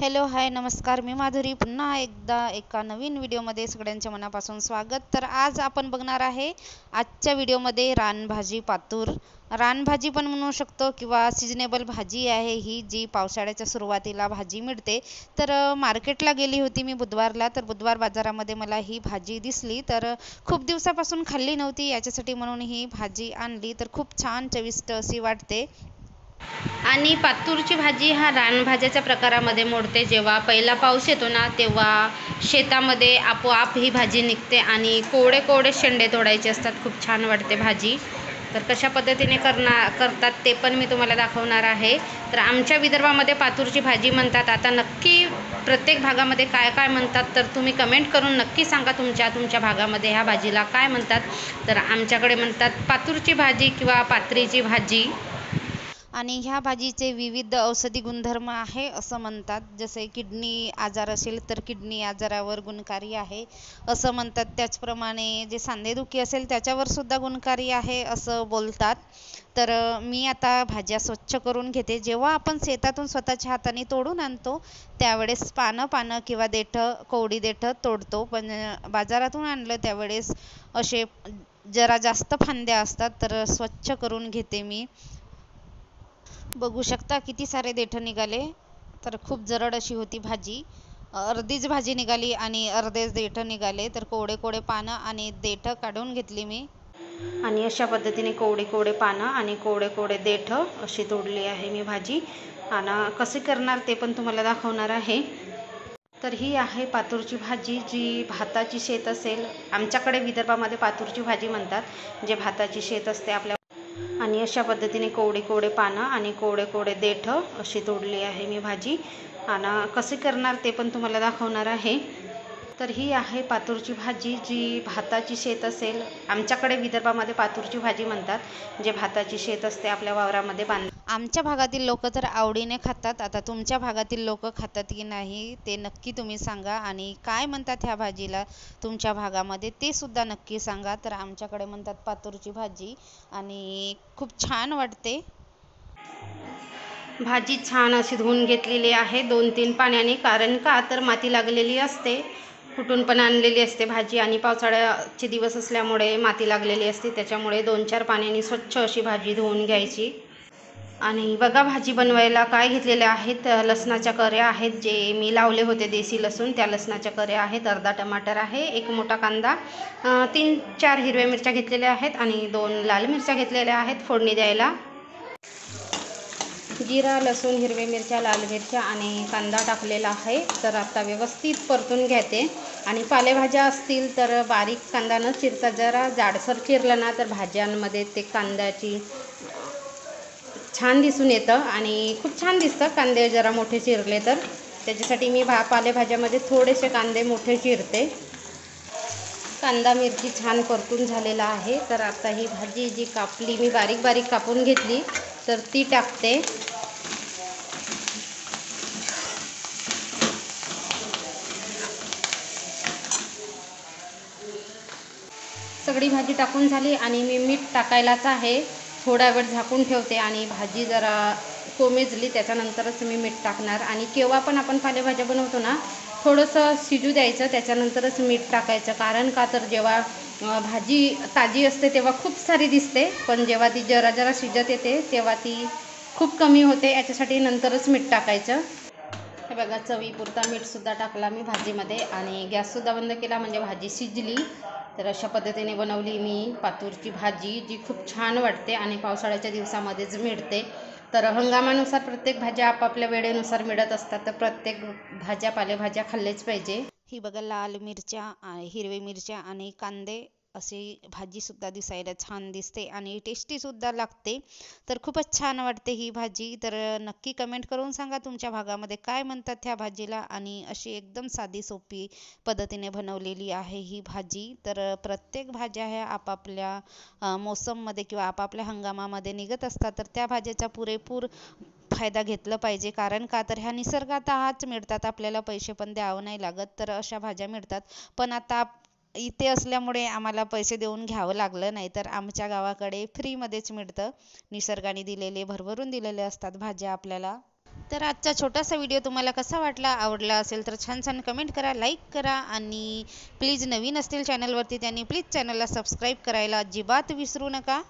Hello hi नमस्कार, मी माधुरी पुन्हा एकदा एका नवीन व्हिडिओमध्ये सगळ्यांच्या मनापासून स्वागत। तर आज आपण बघणार आहे आजच्या व्हिडिओमध्ये रानभाजी पातूर। रानभाजी पण म्हणू शकतो किंवा सीजनेबल भाजी आहे ही, जी पावसाळ्याच्या सुरुवातीला भाजी मिळते। तर मार्केटला गेली होती मी बुधवारला, तर बुधवार बाजारामध्ये मला ही भाजी दिसली। तर खूप दिवसापासून खाल्ली नव्हती, याच्यासाठी म्हणून ही भाजी आणली। तर खूप छान चविष्ट अशी वाटते। आणि पातूरची भाजी हा रानभाज्याच्या प्रकारामध्ये मोडते। जेव्हा पहिला पाऊस येतो ना, तेव्हा शेतामध्ये आपोआप ही भाजी निघते आणि कोवळे कोवळे शेंडे तोडायचे असतात। खूप छान वाटते भाजी। तर कशा पद्धतीने करतात ते पण मी तुम्हाला दाखवणार आहे। तर आमच्या विदर्भामध्ये पातूरची भाजी म्हणतात। आता नक्की प्रत्येक भागामध्ये काय काय म्हणतात तर तुम्ही कमेंट करून नक्की सांगा तुमच्या भागामध्ये ह्या भाजीला काय म्हणतात। तर आमच्याकडे म्हणतात पातूरची भाजी किंवा पातरीची भाजी। आणि ह्या भाजीचे विविध औषधी गुणधर्म आहे असं म्हणतात। जसे किडनी आजार असेल तर किडनी आजारावर गुणकारी आहे असं म्हणतात, त्याचप्रमाणे जे सांधेदुखी असेल त्याच्यावर सुद्धा गुणकारी आहे असं बोलतात। तर मी आता भाज्या स्वच्छ करून घेते। जेव्हा आपण शेतातून स्वतःच्या हाताने तोडून आणतो त्यावेळेस पानं किंवा देठं, कोवडी देठं तोडतो, पण बाजारातून आणलं त्यावेळेस असे जरा जास्त फांद्या असतात। तर स्वच्छ करून घेते मी। बघू शकता किती सारे देठं निघाले। तर खूप जरड अशी होती भाजी, अर्धीच भाजी निघाली आणि अर्धेच देठं निघाले। तर कोवडे कोवडे पानं आणि देठं काढून घेतली मी, आणि अशा पद्धतीने कोवडे कोवडे पानं आणि कोवडे कोवडे देठं अशी तोडली आहे मी भाजी। आणि कसे करणार ते पण तुम्हाला दाखवणार आहे। तर ही आहे पातूरची भाजी, जी भाताची शेत असेल, आमच्याकडे विदर्भामध्ये पातूरची भाजी म्हणतात, जे भाताची शेत असते आपल्या। आणि अशा पद्धतीने कोवडे कोवडे पानं आणि कोवडे कोवडे देठं अशी तोडली आहे मी भाजी। आणि कसे करणार ते पण तुम्हाला दाखवणार आहे। तर ही आहे पातूरची भाजी, जी भाताची शेत असेल, आमच्याकडे विदर्भामध्ये पातूरची भाजी म्हणतात, जे भाताची शेत असते आपल्या वावरामध्ये बांध। आमच्या भागातील लोक तर आवडीने खातात। आता तुमच्या भागातील लोक खातात की नाही ते नक्की तुम्ही सांगा, आणि काय म्हणतात ह्या भाजीला तुमच्या भागामध्ये ते सुद्धा नक्की सांगा। तर आमच्याकडे म्हणतात पातूरची भाजी, आणि खूप छान वाटते भाजी। छान अशी धुवून घेतलेली आहे 2-3 पाण्याने, कारण का तर माती लागलेली असते, कुठून पण आणलेली असते भाजी, आणि पावसाळ्याचे दिवस असल्यामुळे माती लागलेली असते, त्याच्यामुळे 2-4 पाण्याने स्वच्छ अशी भाजी धुवून घ्यायची। आणि बघा भाजी बनवायला काय घेतलेल्या आहेत, लसणाच्या कऱ्या आहेत, जे मी लावले होते देसी लसूण, त्या लसणाच्या कऱ्या आहेत, अर्धा टमाटर आहे, एक मोठा कांदा, 3-4 हिरव्या मिरच्या घेतलेल्या आहेत आणि 2 लाल मिरच्या घेतलेल्या आहेत फोडणी द्यायला। जिरा, लसूण, हिरव्या मिरच्या, लाल मिरच्या आणि कांदा टाकलेला आहे। तर आता व्यवस्थित परतून घेते। आणि पालेभाज्या असतील तर बारीक कांदा न चिरता जरा जाडसर चिरलं ना तर भाज्यांमध्ये ते कांद्याची छान दिसून येतं आणि खूप छान दिसतं कांदे जरा मोठे चिरले तर। त्याच्यासाठी मी पालेभाज्यामध्ये थोडेसे कांदे मोठे चिरते। कांदा मिरची छान परतून झालेला आहे। तर आता ही भाजी जी कापली मी, बारीक बारीक कापून घेतली, तर ती टाकते। सगळी भाजी टाकून झाली आणि मी मीठ टाकायलाच आहे। थोडा वेळ झाकून ठेवते आणि भाजी जरा कोमेजली त्याच्यानंतरच मी मीठ टाकणार। आणि केव्हा पण आपण पालेभाज्या बनवतो ना, थोडंसं शिजू द्यायचं त्याच्यानंतरच मीठ टाकायचं, कारण का तर जेव्हा भाजी ताजी असते तेव्हा खूप सारी दिसते, पण जेव्हा ती जरा जरा शिजत येते तेव्हा ती खूप कमी होते, याच्यासाठी नंतरच मीठ टाकायचं। हे बघा चवीपुरता मीठसुद्धा टाकला मी भाजीमध्ये आणि गॅससुद्धा बंद केला, म्हणजे भाजी शिजली। तर अशा पद्धतीने बनवली मी पातूरची भाजी, जी खूप छान वाटते आणि पावसाळ्याच्या दिवसामध्येच मिळते। तर हंगामानुसार प्रत्येक भाज्या आपापल्या वेळेनुसार मिळत असतात, तर प्रत्येक भाज्या पालेभाज्या खाल्लेच पाहिजे। ही बघा लाल मिरच्या, हिरवी मिरच्या आणि कांदे अशी भाजीसुद्धा दिसायला छान दिसते आणि टेस्टीसुद्धा लागते। तर खूपच छान वाटते ही भाजी। तर नक्की कमेंट करून सांगा तुमच्या भागामध्ये काय म्हणतात ह्या भाजीला। आणि अशी एकदम साधी सोपी पद्धतीने बनवलेली आहे ही भाजी। तर प्रत्येक भाज्या ह्या आपापल्या मोसममध्ये किंवा आपापल्या हंगामामध्ये निघत असतात, तर त्या भाज्याचा पुरेपूर फायदा घेतला पाहिजे, कारण का तर ह्या निसर्गात हाच मिळतात, आपल्याला पैसे पण द्यावं नाही लागत, तर अशा भाज्या मिळतात। पण आता इथे असल्यामुळे आम्हाला पैसे देऊन घ्यावं लागलं, नाही तर आमच्या गावाकडे फ्रीमध्येच मिळतं, निसर्गाने दिलेले भरभरून दिलेले असतात भाज्या आपल्याला। तर आजचा छोटासा व्हिडिओ तुम्हाला कसा वाटला, आवडला असेल तर छान छान कमेंट करा, लाईक करा आणि प्लीज नवीन असतील चॅनलवरती त्यांनी प्लीज चॅनलला सबस्क्राईब करायला अजिबात विसरू नका।